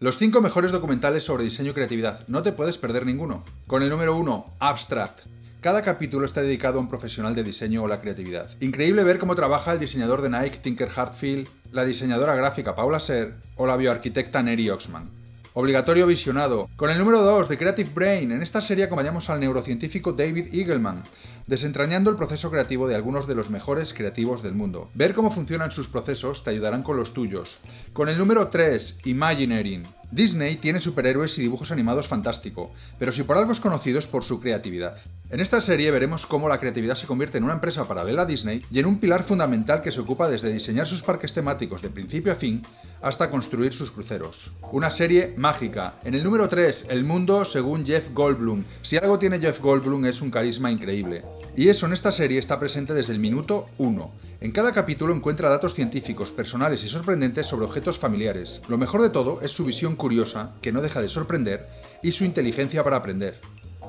Los 5 mejores documentales sobre diseño y creatividad. No te puedes perder ninguno. Con el número 1, Abstract. Cada capítulo está dedicado a un profesional de diseño o la creatividad. Increíble ver cómo trabaja el diseñador de Nike, Tinker Hatfield, la diseñadora gráfica Paula Scher o la bioarquitecta Neri Oxman. Obligatorio visionado. Con el número 2 de Creative Brain, en esta serie acompañamos al neurocientífico David Eagleman, desentrañando el proceso creativo de algunos de los mejores creativos del mundo. Ver cómo funcionan sus procesos te ayudarán con los tuyos. Con el número 3, Imagineering. Disney tiene superhéroes y dibujos animados fantástico, pero si por algo es conocido es por su creatividad. En esta serie veremos cómo la creatividad se convierte en una empresa paralela a Disney y en un pilar fundamental que se ocupa desde diseñar sus parques temáticos de principio a fin hasta construir sus cruceros. Una serie mágica. En el número 3, El mundo según Jeff Goldblum. Si algo tiene Jeff Goldblum es un carisma increíble. Y eso en esta serie está presente desde el minuto 1. En cada capítulo encuentra datos científicos, personales y sorprendentes sobre objetos familiares. Lo mejor de todo es su visión curiosa, que no deja de sorprender, y su inteligencia para aprender.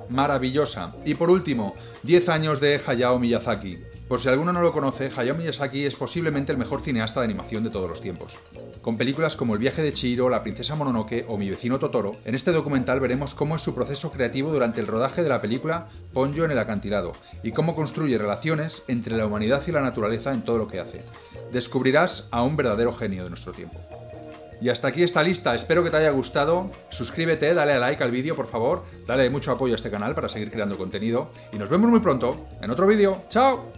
Maravillosa. Y por último, 10 años de Hayao Miyazaki. Por si alguno no lo conoce, Hayao Miyazaki es posiblemente el mejor cineasta de animación de todos los tiempos. Con películas como El viaje de Chihiro, La princesa Mononoke o Mi vecino Totoro, en este documental veremos cómo es su proceso creativo durante el rodaje de la película Ponyo en el acantilado y cómo construye relaciones entre la humanidad y la naturaleza en todo lo que hace. Descubrirás a un verdadero genio de nuestro tiempo. Y hasta aquí esta lista, espero que te haya gustado, suscríbete, dale a like al vídeo por favor, dale mucho apoyo a este canal para seguir creando contenido y nos vemos muy pronto en otro vídeo. ¡Chao!